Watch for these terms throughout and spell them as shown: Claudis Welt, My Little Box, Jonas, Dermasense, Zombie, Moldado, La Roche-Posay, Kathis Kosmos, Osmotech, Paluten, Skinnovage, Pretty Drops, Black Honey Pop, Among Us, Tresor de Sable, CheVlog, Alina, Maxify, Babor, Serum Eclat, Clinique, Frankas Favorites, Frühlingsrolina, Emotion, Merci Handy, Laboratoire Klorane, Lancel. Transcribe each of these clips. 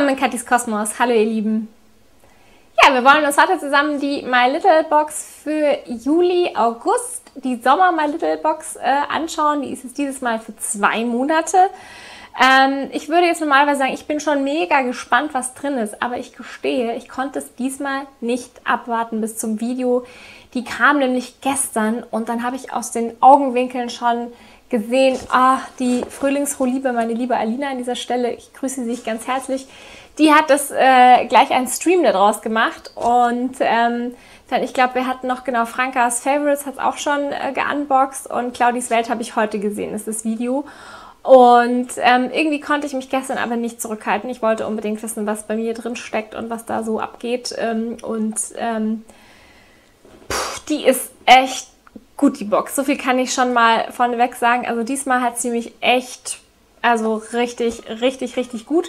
Willkommen in Kathis Kosmos. Hallo ihr Lieben. Ja, wir wollen uns heute zusammen die My Little Box für Juli, August, die Sommer My Little Box anschauen. Die ist jetzt dieses Mal für 2 Monate. Ich würde jetzt normalerweise sagen, ich bin schon mega gespannt, was drin ist. Aber ich gestehe, ich konnte es diesmal nicht abwarten bis zum Video. Die kam nämlich gestern und dann habe ich aus den Augenwinkeln schon gesehen, die Frühlingsrolina, meine liebe Alina an dieser Stelle, ich grüße sie ganz herzlich, die hat das gleich einen Stream daraus gemacht und dann, ich glaube, wir hatten noch, genau, Frankas Favorites hat es auch schon geunboxed und Claudis Welt habe ich heute gesehen, ist das Video. Und irgendwie konnte ich mich gestern aber nicht zurückhalten, ich wollte unbedingt wissen, was bei mir drin steckt und was da so abgeht die ist echt gut, die Box. So viel kann ich schon mal vorneweg sagen. Also diesmal hat sie mich echt, also richtig gut.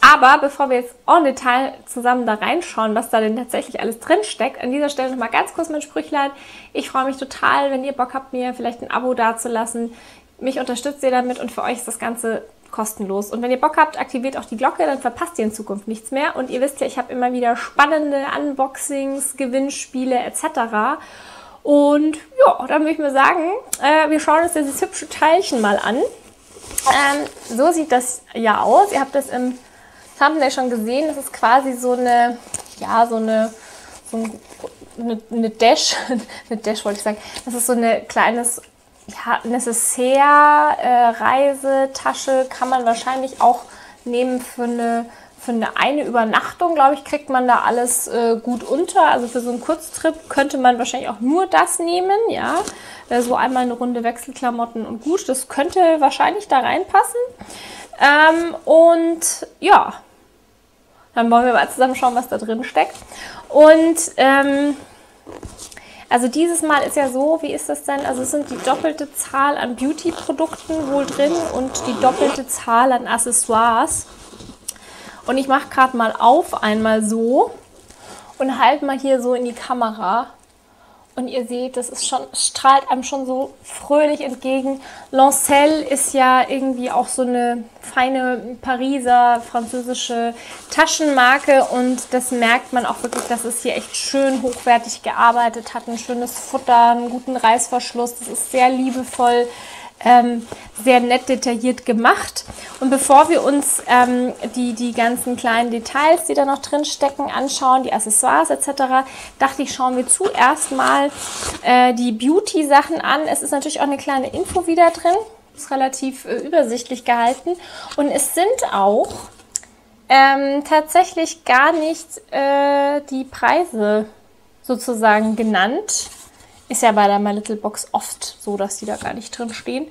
Aber bevor wir jetzt en Detail zusammen da reinschauen, was da denn tatsächlich alles drin steckt, an dieser Stelle nochmal ganz kurz mein Sprüchlein. Ich freue mich total, wenn ihr Bock habt, mir vielleicht ein Abo dazulassen. Mich unterstützt ihr damit und für euch ist das Ganze kostenlos. Und wenn ihr Bock habt, aktiviert auch die Glocke, dann verpasst ihr in Zukunft nichts mehr. Und ihr wisst ja, ich habe immer wieder spannende Unboxings, Gewinnspiele etc. Und ja, dann würde ich mal sagen, wir schauen uns dieses hübsche Teilchen mal an. So sieht das ja aus. Ihr habt das im Thumbnail schon gesehen. Das ist quasi so eine, ja, so eine Dash. Eine Dash wollte ich sagen. Das ist so eine kleines, ja, Necessaire-Reisetasche. Kann man wahrscheinlich auch nehmen für eine Übernachtung, glaube ich, kriegt man da alles gut unter. Also für so einen Kurztrip könnte man wahrscheinlich auch nur das nehmen, ja. So einmal eine Runde Wechselklamotten und gut, das könnte wahrscheinlich da reinpassen. Und ja, dann wollen wir mal zusammen schauen, was da drin steckt. Und also dieses Mal ist ja so, wie ist das denn? Also es sind die doppelte Zahl an Beauty-Produkten wohl drin und die doppelte Zahl an Accessoires. Und ich mache gerade mal auf, einmal so und halt mal hier so in die Kamera. Und ihr seht, das ist schon, strahlt einem schon so fröhlich entgegen. Lancel ist ja irgendwie auch so eine feine Pariser, französische Taschenmarke. Und das merkt man auch wirklich, dass es hier echt schön hochwertig gearbeitet hat. Ein schönes Futter, einen guten Reißverschluss. Das ist sehr liebevoll. Sehr nett detailliert gemacht. Und bevor wir uns die ganzen kleinen Details, die da noch drin stecken, anschauen, die Accessoires etc., dachte ich, schauen wir zuerst mal die Beauty-Sachen an. Es ist natürlich auch eine kleine Info wieder drin, ist relativ übersichtlich gehalten. Und es sind auch tatsächlich gar nicht die Preise sozusagen genannt. Ist ja bei der My Little Box oft so, dass die da gar nicht drin stehen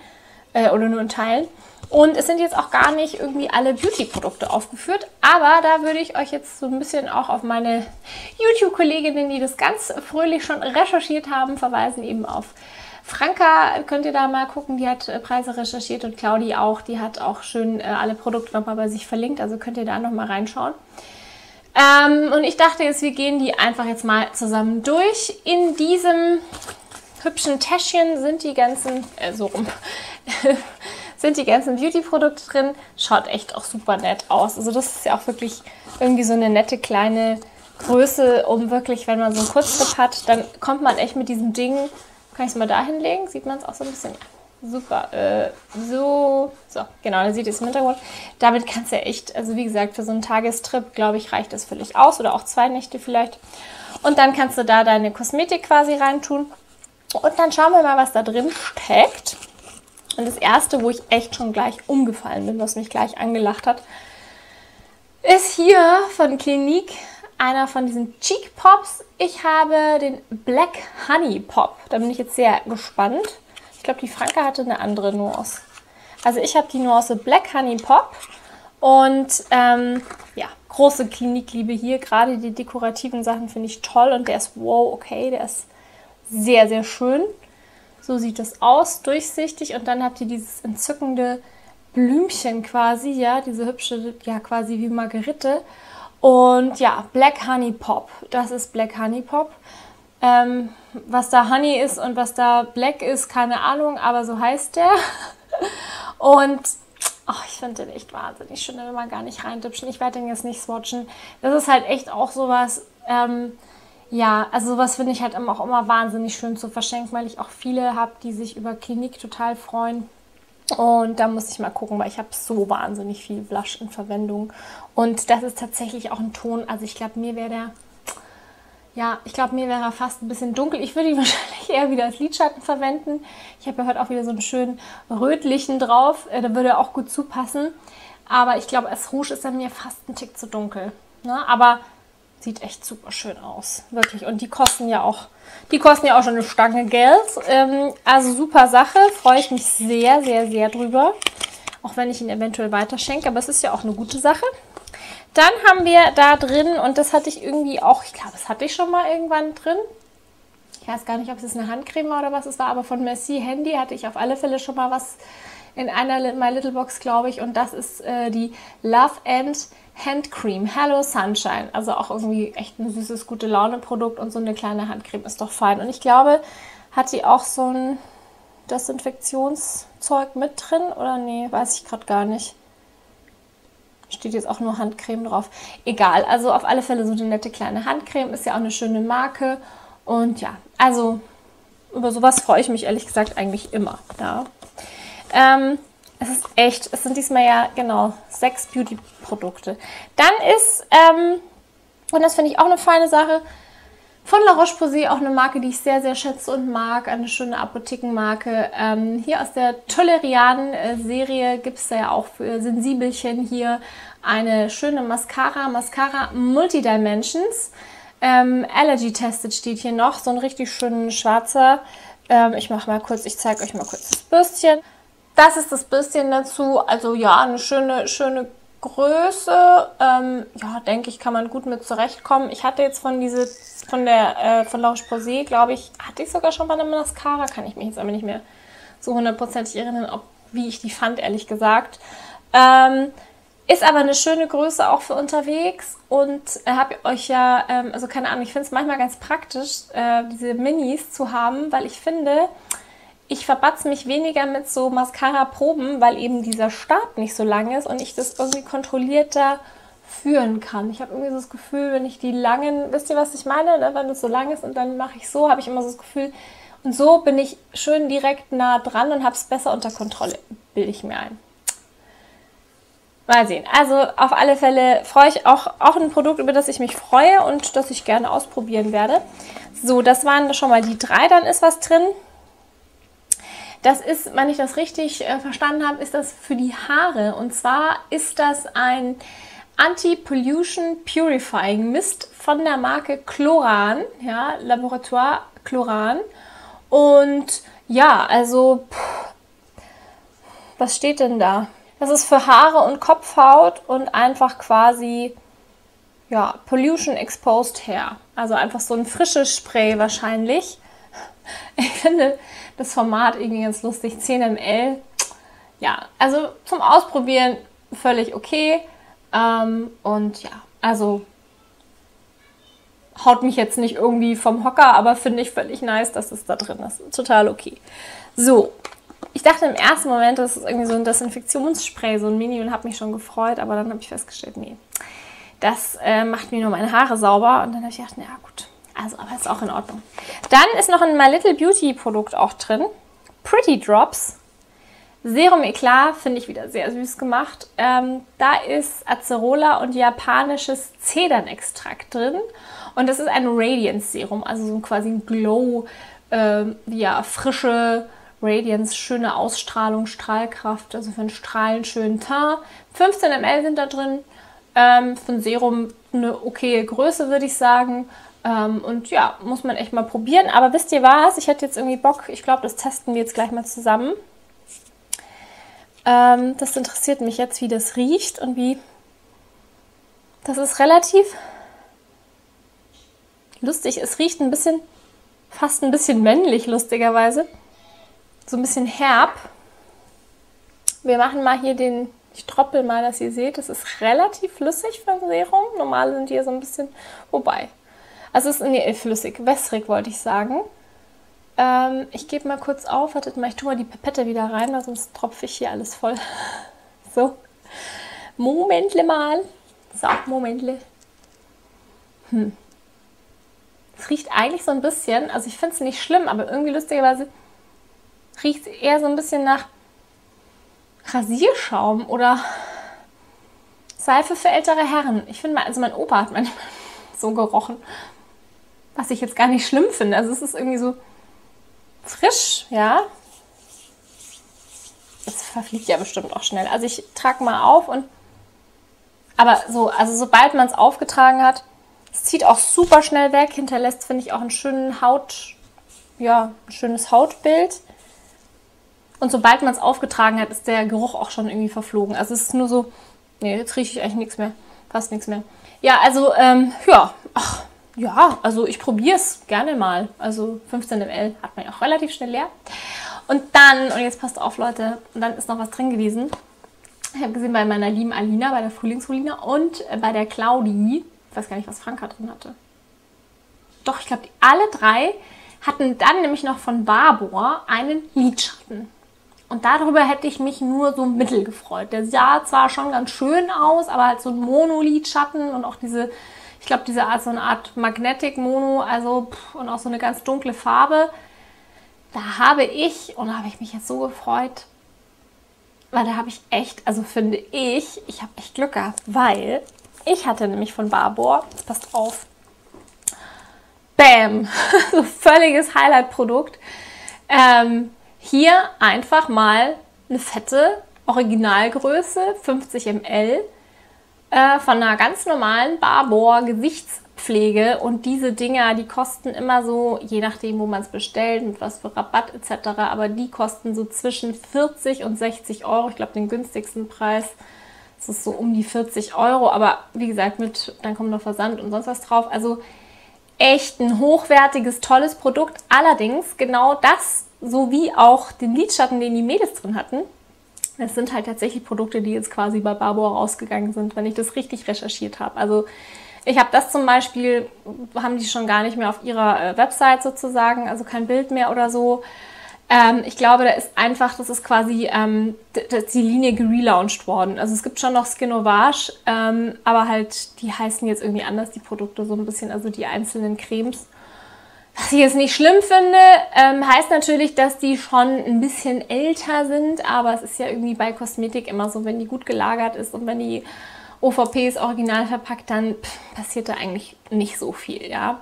oder nur in Teilen. Und es sind jetzt auch gar nicht irgendwie alle Beauty-Produkte aufgeführt. Aber da würde ich euch jetzt so ein bisschen auch auf meine YouTube-Kolleginnen, die das ganz fröhlich schon recherchiert haben, verweisen, eben auf Franka. Könnt ihr da mal gucken, die hat Preise recherchiert und Claudi auch. Die hat auch schön alle Produkte nochmal bei sich verlinkt, also könnt ihr da nochmal reinschauen. Und ich dachte jetzt, wir gehen die einfach jetzt mal zusammen durch. In diesem hübschen Täschchen sind die ganzen, sind die ganzen Beauty-Produkte drin. Schaut echt auch super nett aus. Also das ist ja auch wirklich irgendwie so eine nette kleine Größe, um wirklich, wenn man so einen Kurztrip hat, dann kommt man echt mit diesem Ding. Kann ich es mal da hinlegen? Sieht man es auch so ein bisschen? Super, so, genau, da seht ihr es im Hintergrund. Damit kannst du ja echt, also wie gesagt, für so einen Tagestrip, glaube ich, reicht das völlig aus oder auch 2 Nächte vielleicht. Und dann kannst du da deine Kosmetik quasi reintun. Und dann schauen wir mal, was da drin steckt. Und das erste, wo ich echt schon gleich umgefallen bin, was mich gleich angelacht hat, ist hier von Clinique einer von diesen Cheek Pops. Ich habe den Black Honey Pop. Da bin ich jetzt sehr gespannt. Ich glaube, die Franka hatte eine andere Nuance. Also ich habe die Nuance Black Honey Pop. Und ja, große Klinikliebe hier. Gerade die dekorativen Sachen finde ich toll. Und der ist, wow, okay, der ist sehr, sehr schön. So sieht das aus, durchsichtig. Und dann habt ihr dieses entzückende Blümchen quasi, ja, diese hübsche, ja, quasi wie Margerite. Und ja, Black Honey Pop. Das ist Black Honey Pop. Was da Honey ist und was da Black ist, keine Ahnung, aber so heißt der. Und Oh, ich finde den echt wahnsinnig schön, da will man gar nicht reindipschen. Ich werde den jetzt nicht swatchen. Das ist halt echt auch sowas, ja, also sowas finde ich halt auch immer wahnsinnig schön zu verschenken, weil ich auch viele habe, die sich über Clinique total freuen. Und da muss ich mal gucken, weil ich habe so wahnsinnig viel Blush in Verwendung. Und das ist tatsächlich auch ein Ton, also ich glaube, mir wäre der, ja, ich glaube, mir wäre er fast ein bisschen dunkel. Ich würde ihn wahrscheinlich eher wieder als Lidschatten verwenden. Ich habe ja heute auch wieder so einen schönen rötlichen drauf, da würde er auch gut zupassen. Aber ich glaube, als Rouge ist er mir fast ein Tick zu dunkel, ne? Aber sieht echt super schön aus, wirklich. Und die kosten ja auch schon eine Stange Geld. Also super Sache, freue ich mich sehr, sehr, sehr drüber. Auch wenn ich ihn eventuell weiterschenke, aber es ist ja auch eine gute Sache. Dann haben wir da drin, und das hatte ich irgendwie auch, ich glaube, das hatte ich schon mal irgendwann drin. Ich weiß gar nicht, ob es eine Handcreme war oder was es war, aber von Merci Handy hatte ich auf alle Fälle schon mal was in einer My Little Box, glaube ich. Und das ist die Love and Handcreme, Hello Sunshine, also auch irgendwie echt ein süßes, gute Laune-Produkt, und so eine kleine Handcreme ist doch fein. Und ich glaube, hat die auch so ein Desinfektionszeug mit drin, oder nee, weiß ich gerade gar nicht. Steht jetzt auch nur Handcreme drauf. Egal, also auf alle Fälle so eine nette kleine Handcreme, ist ja auch eine schöne Marke. Und ja, also über sowas freue ich mich ehrlich gesagt eigentlich immer. Ja. Es ist echt, es sind diesmal ja genau 6 Beauty-Produkte. Dann ist, und das finde ich auch eine feine Sache, von La Roche-Posay, auch eine Marke, die ich sehr, sehr schätze und mag, eine schöne Apothekenmarke. Hier aus der Tolerian-Serie gibt es ja auch für Sensibelchen hier eine schöne Mascara, Mascara Multidimensions. Allergy-Tested steht hier noch, so ein richtig schönen schwarzer. Ich mache mal kurz, ich zeige euch mal kurz das Bürstchen. Das ist das Bürstchen dazu, also ja, eine schöne Größe, ja, denke ich, kann man gut mit zurechtkommen. Ich hatte jetzt von La Roche-Posay, glaube ich, hatte ich sogar schon mal eine Mascara, kann ich mich jetzt aber nicht mehr so hundertprozentig erinnern, wie ich die fand, ehrlich gesagt. Ist aber eine schöne Größe auch für unterwegs, und habe euch ja, also keine Ahnung, ich finde es manchmal ganz praktisch, diese Minis zu haben, weil ich finde, ich verbatze mich weniger mit so Mascara-Proben, weil eben dieser Stab nicht so lang ist und ich das irgendwie kontrollierter führen kann. Ich habe irgendwie so das Gefühl, wenn ich die langen, wisst ihr, was ich meine? Ne? Wenn das so lang ist und dann mache ich so, habe ich immer so das Gefühl, und so bin ich schön direkt nah dran und habe es besser unter Kontrolle, bilde ich mir ein. Mal sehen. Also auf alle Fälle freue ich auch ein Produkt, über das ich mich freue und das ich gerne ausprobieren werde. So, das waren schon mal die 3, dann ist was drin. Das ist, wenn ich das richtig verstanden habe, ist das für die Haare. Und zwar ist das ein Anti-Pollution Purifying Mist von der Marke Klorane, ja, Laboratoire Klorane. Und ja, also, was steht denn da? Das ist für Haare und Kopfhaut und einfach quasi, ja, Pollution Exposed Hair. Also einfach so ein frisches Spray wahrscheinlich. Ich finde das Format irgendwie ganz lustig, 10 ml. Ja, also zum Ausprobieren völlig okay. Und ja, also haut mich jetzt nicht irgendwie vom Hocker, aber finde ich völlig nice, dass es da drin ist. Total okay. So, ich dachte im ersten Moment, das ist irgendwie so ein Desinfektionsspray, so ein Mini, und habe mich schon gefreut, aber dann habe ich festgestellt, nee, das macht mir nur meine Haare sauber. Und dann habe ich gedacht, naja, gut. Also, aber ist auch in Ordnung. Dann ist noch ein My Little Beauty Produkt auch drin. Pretty Drops. Serum Eclat, finde ich wieder sehr süß gemacht. Da ist Acerola und japanisches Zedernextrakt drin. Und das ist ein Radiance Serum, also so quasi ein Glow, ja, frische Radiance, schöne Ausstrahlung, Strahlkraft, also für einen strahlend schönen Teint. 15 ml sind da drin. Für ein Serum eine okaye Größe, würde ich sagen. Und ja, muss man echt mal probieren. Aber wisst ihr was? Ich hätte jetzt irgendwie Bock, ich glaube, das testen wir jetzt gleich mal zusammen. Das interessiert mich jetzt, wie das riecht und wie... Das ist relativ lustig. Es riecht ein bisschen, fast ein bisschen männlich, lustigerweise. So ein bisschen herb. Wir machen mal hier den... Ich troppel mal, dass ihr seht, das ist relativ flüssig für ein Serum. Normal sind die ja so ein bisschen... Wobei... Also es ist flüssig, wässrig wollte ich sagen. Ich gebe mal kurz auf, wartet mal, ich tue mal die Pipette wieder rein, weil sonst tropfe ich hier alles voll. So, Momentle mal. So, Momentle. Es riecht eigentlich so ein bisschen, also ich finde es nicht schlimm, aber irgendwie lustigerweise riecht es eher so ein bisschen nach Rasierschaum oder Seife für ältere Herren. Ich finde, also mein Opa hat manchmal so gerochen, was ich jetzt gar nicht schlimm finde. Also es ist irgendwie so frisch, ja. Das verfliegt ja bestimmt auch schnell. Also ich trage mal auf und... Aber so, also sobald man es aufgetragen hat, es zieht auch super schnell weg, hinterlässt, finde ich, auch einen schönen Haut, ja, ein schönes Hautbild. Und sobald man es aufgetragen hat, ist der Geruch auch schon irgendwie verflogen. Also es ist nur so, nee, jetzt rieche ich eigentlich nichts mehr, fast nichts mehr. Ja, also, ja, ach, ja, also ich probiere es gerne mal. Also 15 ml hat man ja auch relativ schnell leer. Und dann, und jetzt passt auf, Leute, und dann ist noch was drin gewesen. Ich habe gesehen bei meiner lieben Alina, bei der Frühlingsrolina und bei der Claudis. Ich weiß gar nicht, was Franka drin hatte. Doch, ich glaube, alle drei hatten dann nämlich noch von Babor einen Lidschatten. Und darüber hätte ich mich nur so mittel gefreut. Der sah zwar schon ganz schön aus, aber halt so ein Mono-Lidschatten und auch diese, ich glaube, diese Art, so eine Art Magnetic-Mono, also und auch so eine ganz dunkle Farbe. Da habe ich, und da habe ich mich jetzt so gefreut, weil da habe ich echt, also finde ich, ich habe echt Glück gehabt, weil... Ich hatte nämlich von Babor, passt auf, bam, so völliges Highlight-Produkt. Hier einfach mal eine fette Originalgröße, 50 ml, von einer ganz normalen Babor Gesichtspflege. Und diese Dinger, die kosten immer so, je nachdem, wo man es bestellt, mit was für Rabatt etc., aber die kosten so zwischen 40 und 60 Euro, ich glaube den günstigsten Preis. Es ist so um die 40 Euro, aber wie gesagt, mit dann kommt noch Versand und sonst was drauf. Also echt ein hochwertiges, tolles Produkt. Allerdings genau das, sowie auch den Lidschatten, den die Mädels drin hatten. Das sind halt tatsächlich Produkte, die jetzt quasi bei Babor rausgegangen sind, wenn ich das richtig recherchiert habe. Also ich habe das zum Beispiel, haben die schon gar nicht mehr auf ihrer Website sozusagen, also kein Bild mehr oder so. Ich glaube, da ist einfach, das ist quasi die Linie gelauncht worden. Also es gibt schon noch Skinnovage, aber halt, die heißen jetzt irgendwie anders, die Produkte so ein bisschen, also die einzelnen Cremes. Was ich jetzt nicht schlimm finde, heißt natürlich, dass die schon ein bisschen älter sind, aber es ist ja irgendwie bei Kosmetik immer so, wenn die gut gelagert ist und wenn die OVP ist original verpackt, dann passiert da eigentlich nicht so viel, ja.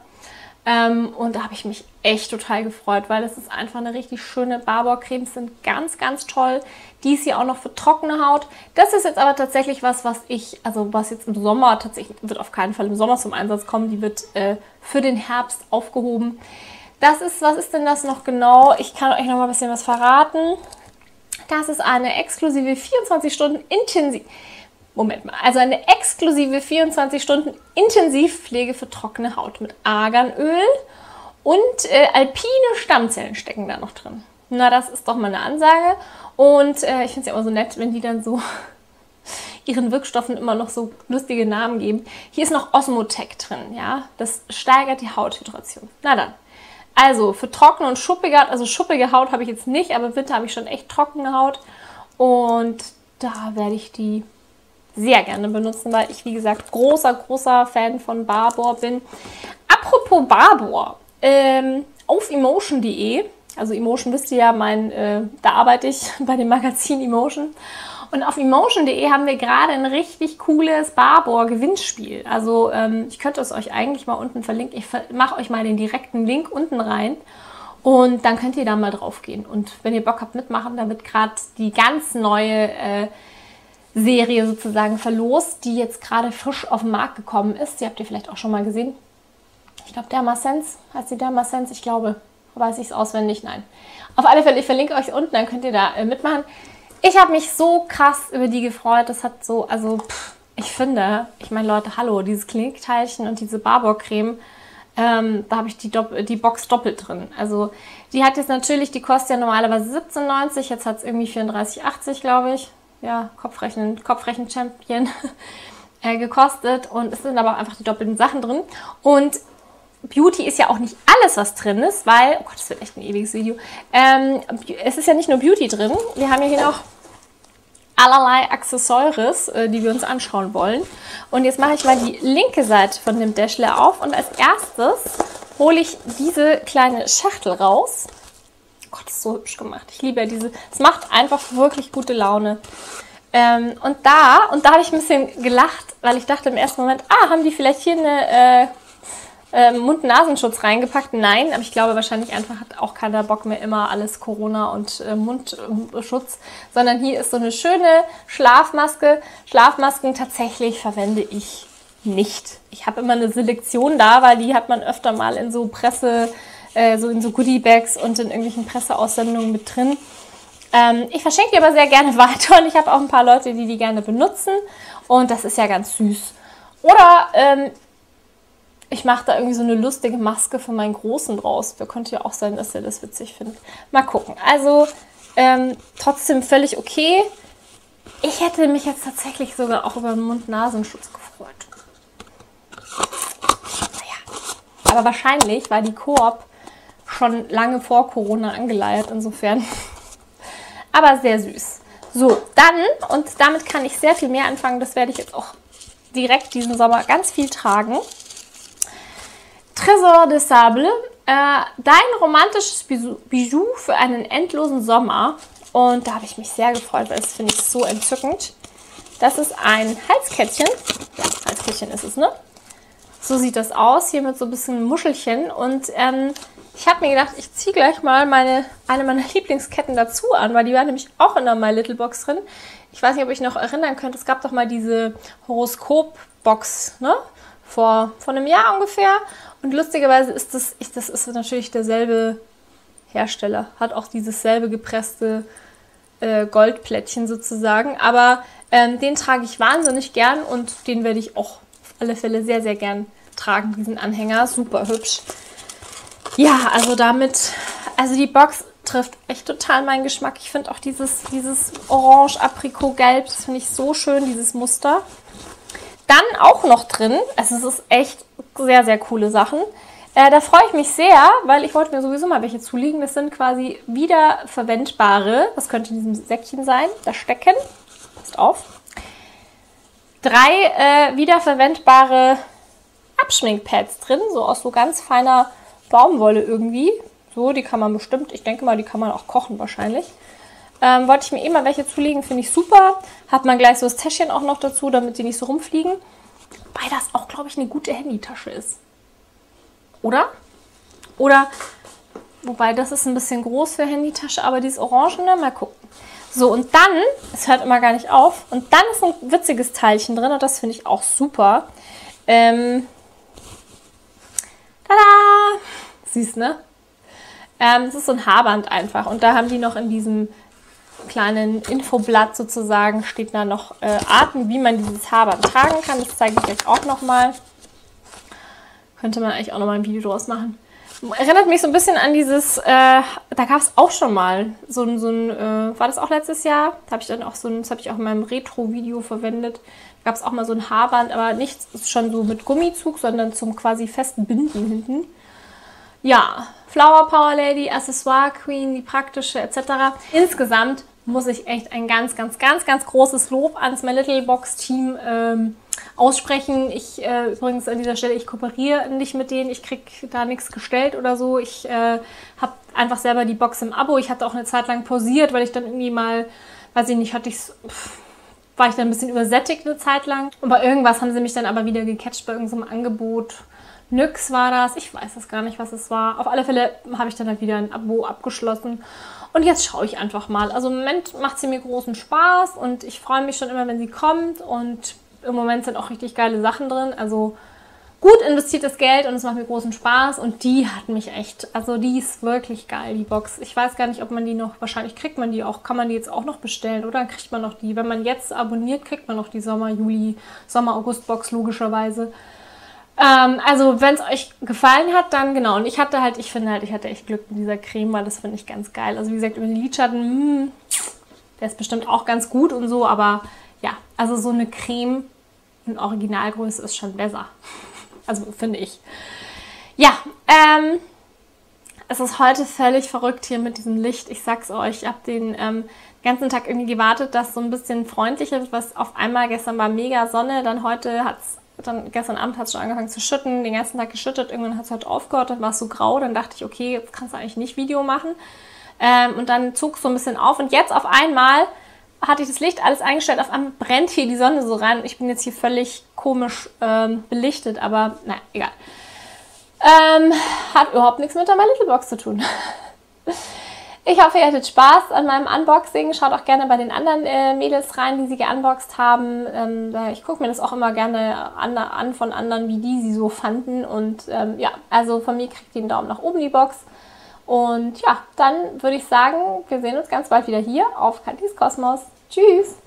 Und da habe ich mich echt total gefreut, weil es ist einfach eine richtig schöne Babor-Cremes, sind ganz, ganz toll. Die ist hier auch noch für trockene Haut. Das ist jetzt aber tatsächlich was, was ich, also was jetzt im Sommer tatsächlich, wird auf keinen Fall im Sommer zum Einsatz kommen. Die wird für den Herbst aufgehoben. Das ist, was ist denn das noch genau? Ich kann euch noch mal ein bisschen was verraten. Das ist eine exklusive 24-Stunden-Intensivpflege für trockene Haut mit Arganöl und alpine Stammzellen stecken da noch drin. Na, das ist doch mal eine Ansage. Und ich finde es ja immer so nett, wenn die dann so ihren Wirkstoffen immer noch so lustige Namen geben. Hier ist noch Osmotech drin, ja. Das steigert die Hauthydration. Na dann. Also für trockene und schuppige, also schuppige Haut habe ich jetzt nicht, aber im Winter habe ich schon echt trockene Haut. Und da werde ich die... sehr gerne benutzen, weil ich, wie gesagt, großer, großer Fan von Babor bin. Apropos Babor, auf emotion.de, also Emotion wisst ihr ja, da arbeite ich bei dem Magazin Emotion. Und auf emotion.de haben wir gerade ein richtig cooles Babor-Gewinnspiel. Also ich könnte es euch eigentlich mal unten verlinken. Ich mache euch mal den direkten Link unten rein. Und dann könnt ihr da mal drauf gehen. Und wenn ihr Bock habt mitmachen, da wird gerade die ganz neue... Serie sozusagen verlost, die jetzt gerade frisch auf den Markt gekommen ist. Die habt ihr vielleicht auch schon mal gesehen. Ich glaube, Dermasense. Heißt die Dermasense? Ich glaube. Weiß ich es auswendig? Nein. Auf alle Fälle, ich verlinke euch unten, dann könnt ihr da mitmachen. Ich habe mich so krass über die gefreut. Das hat so, also, ich finde, ich meine, Leute, hallo, dieses Clinique-Teilchen und diese Babor-Creme, da habe ich die Box doppelt drin. Also, die hat jetzt natürlich, die kostet ja normalerweise 17,90, jetzt hat es irgendwie 34,80, glaube ich. Ja, Kopfrechen-Champion gekostet und es sind aber auch einfach die doppelten Sachen drin. Und Beauty ist ja auch nicht alles, was drin ist, weil, oh Gott, das wird echt ein ewiges Video. Es ist ja nicht nur Beauty drin, wir haben ja hier noch allerlei Accessoires, die wir uns anschauen wollen. Und jetzt mache ich mal die linke Seite von dem Dashler auf und als erstes hole ich diese kleine Schachtel raus. Oh Gott, das ist so hübsch gemacht. Ich liebe ja diese. Es macht einfach wirklich gute Laune. Und da habe ich ein bisschen gelacht, weil ich dachte im ersten Moment, haben die vielleicht hier eine Mund-Nasenschutz reingepackt? Nein, aber ich glaube wahrscheinlich einfach hat auch keiner Bock mehr immer alles Corona und Mundschutz, sondern hier ist so eine schöne Schlafmaske. Schlafmasken tatsächlich verwende ich nicht. Ich habe immer eine Selektion da, weil die hat man öfter mal in so Presse, so in so Goodie-Bags und in irgendwelchen Presseaussendungen mit drin. Ich verschenke die aber sehr gerne weiter und ich habe auch ein paar Leute, die die gerne benutzen und das ist ja ganz süß. Oder ich mache da irgendwie so eine lustige Maske für meinen Großen draus. Da könnte ja auch sein, dass er das witzig findet. Mal gucken. Also trotzdem völlig okay. Ich hätte mich jetzt tatsächlich sogar auch über den Mund-Nasenschutz gefreut. Naja. Aber wahrscheinlich war die Koop schon lange vor Corona angeleiert. Insofern. Aber sehr süß. So, dann, und damit kann ich sehr viel mehr anfangen. Das werde ich jetzt auch direkt diesen Sommer ganz viel tragen. Tresor de Sable, dein romantisches Bijou für einen endlosen Sommer. Und da habe ich mich sehr gefreut, weil das finde ich so entzückend. Das ist ein Halskettchen. Ja, Halskettchen ist es, ne? So sieht das aus, hier mit so ein bisschen Muschelchen. Und ich habe mir gedacht, ich ziehe gleich mal eine meiner Lieblingsketten dazu an, weil die war nämlich auch in der My Little Box drin. Ich weiß nicht, ob ich noch erinnern könnt, es gab doch mal diese Horoskop-Box, ne? Vor einem Jahr ungefähr. Und lustigerweise ist das ist natürlich derselbe Hersteller. Hat auch dieses selbe gepresste Goldplättchen sozusagen. Aber den trage ich wahnsinnig gern und den werde ich auch auf alle Fälle sehr, sehr gern tragen, diesen Anhänger. Super hübsch. Ja, also damit, also die Box trifft echt total meinen Geschmack. Ich finde auch dieses Orange-Aprikot-Gelb, das finde ich so schön, dieses Muster. Dann auch noch drin, also es ist echt sehr, sehr coole Sachen. Da freue ich mich sehr, weil ich wollte mir sowieso mal welche zulegen. Das sind quasi wiederverwendbare, das könnte in diesem Säckchen sein, da stecken, passt auf, 3 wiederverwendbare Abschminkpads drin, so aus so ganz feiner Baumwolle irgendwie. So, die kann man bestimmt, ich denke mal, die kann man auch kochen wahrscheinlich. Wollte ich mir eh mal welche zulegen, finde ich super. Hat man gleich so das Täschchen auch noch dazu, damit die nicht so rumfliegen. Wobei das auch, glaube ich, eine gute Handytasche ist. Oder? Oder, wobei das ist ein bisschen groß für Handytasche, aber die ist orangene, mal gucken. So, und dann, es hört immer gar nicht auf, und dann ist ein witziges Teilchen drin und das finde ich auch super. Tada! Süß, ne? Es ist so ein Haarband einfach und da haben die noch in diesem kleinen Infoblatt sozusagen steht da noch Arten, wie man dieses Haarband tragen kann. Das zeige ich euch auch nochmal. Könnte man eigentlich auch nochmal ein Video draus machen. Erinnert mich so ein bisschen an dieses, da gab es auch schon mal so ein war das auch letztes Jahr? Da habe ich dann auch so ein, das habe ich auch in meinem Retro-Video verwendet. Da gab es auch mal so ein Haarband, aber nicht schon so mit Gummizug, sondern zum quasi festen Binden hinten. Ja, Flower Power Lady, Accessoire Queen, die praktische etc. Insgesamt muss ich echt ein ganz, ganz, ganz, ganz großes Lob ans My Little Box Team aussprechen. Ich übrigens an dieser Stelle, ich kooperiere nicht mit denen, ich kriege da nichts gestellt oder so. Ich habe einfach selber die Box im Abo. Ich hatte auch eine Zeit lang pausiert, weil ich dann irgendwie mal, weiß ich nicht, war ich dann ein bisschen übersättigt eine Zeit lang. Und bei irgendwas haben sie mich dann aber wieder gecatcht bei irgendeinem Angebot. Nix war das. Ich weiß es gar nicht, was es war. Auf alle Fälle habe ich dann halt wieder ein Abo abgeschlossen. Und jetzt schaue ich einfach mal. Also im Moment macht sie mir großen Spaß und ich freue mich schon immer, wenn sie kommt. Und im Moment sind auch richtig geile Sachen drin. Also gut investiertes Geld und es macht mir großen Spaß. Und die hat mich echt, also die ist wirklich geil, die Box. Ich weiß gar nicht, ob man die noch, wahrscheinlich kriegt man die auch, kann man die jetzt auch noch bestellen, oder? Dann kriegt man noch die. Wenn man jetzt abonniert, kriegt man noch die Sommer-, Juli-, Sommer-August-Box logischerweise. Also wenn es euch gefallen hat, dann genau. Und ich finde, ich hatte echt Glück mit dieser Creme, weil das finde ich ganz geil. Also wie gesagt, über den Lidschatten, der ist bestimmt auch ganz gut und so, aber ja, also so eine Creme in Originalgröße ist schon besser. Also finde ich. Ja, Es ist heute völlig verrückt hier mit diesem Licht. Ich sag's euch, ich habe den ganzen Tag irgendwie gewartet, dass so ein bisschen freundlicher wird, was auf einmal gestern war mega Sonne, dann heute hat's, dann gestern Abend hat es schon angefangen zu schütten, den ganzen Tag geschüttet, irgendwann hat es halt aufgehört, dann war es so grau, dann dachte ich, okay, jetzt kannst du eigentlich nicht Video machen. Und dann zog es so ein bisschen auf und jetzt auf einmal hatte ich das Licht alles eingestellt, auf einmal brennt hier die Sonne so rein und ich bin jetzt hier völlig komisch belichtet, aber naja, egal. Hat überhaupt nichts mit der My Little Box zu tun. Ich hoffe, ihr hattet Spaß an meinem Unboxing. Schaut auch gerne bei den anderen Mädels rein, die sie geunboxt haben. Ich gucke mir das auch immer gerne an von anderen, wie die sie so fanden. Und ja, also von mir kriegt ihr einen Daumen nach oben, die Box. Und ja, dann würde ich sagen, wir sehen uns ganz bald wieder hier auf Kathis Kosmos. Tschüss!